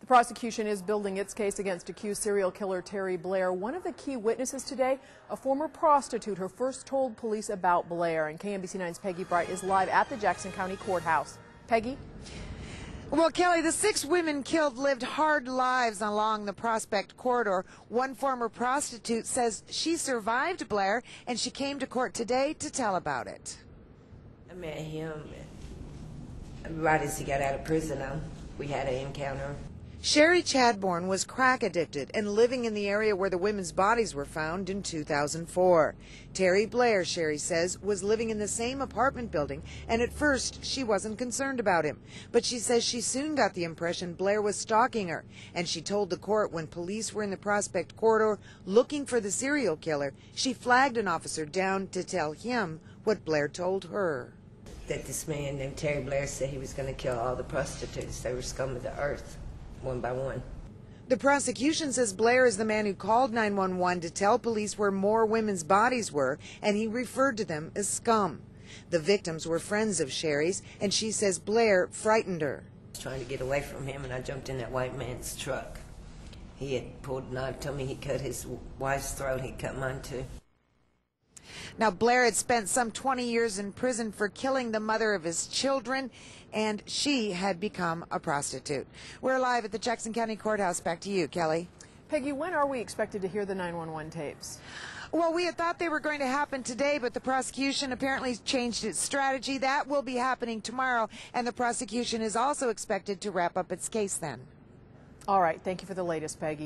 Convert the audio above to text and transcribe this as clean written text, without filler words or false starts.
The prosecution is building its case against accused serial killer Terry Blair. One of the key witnesses today, a former prostitute who first told police about Blair. And KMBC9's Peggy Bright is live at the Jackson County Courthouse. Peggy? Well, Kelly, the 6 women killed lived hard lives along the Prospect Corridor. One former prostitute says she survived Blair, and she came to court today to tell about it. I met him right as he got out of prison. We had an encounter. Sherry Chadbourne was crack addicted and living in the area where the women's bodies were found in 2004. Terry Blair, Sherry says, was living in the same apartment building, and at first she wasn't concerned about him. But she says she soon got the impression Blair was stalking her, and she told the court when police were in the Prospect Corridor looking for the serial killer, she flagged an officer down to tell him what Blair told her. That this man named Terry Blair said he was going to kill all the prostitutes. They were scum of the earth, one by one. The prosecution says Blair is the man who called 911 to tell police where more women's bodies were, and he referred to them as scum. The victims were friends of Sherry's, and she says Blair frightened her. I was trying to get away from him, and I jumped in that white man's truck. He had pulled a knife, told me he cut his wife's throat, he cut mine too. Now, Blair had spent some 20 years in prison for killing the mother of his children, and she had become a prostitute. We're live at the Jackson County Courthouse. Back to you, Kelly. Peggy, when are we expected to hear the 911 tapes? Well, we had thought they were going to happen today, but the prosecution apparently changed its strategy. That will be happening tomorrow, and the prosecution is also expected to wrap up its case then. All right. Thank you for the latest, Peggy.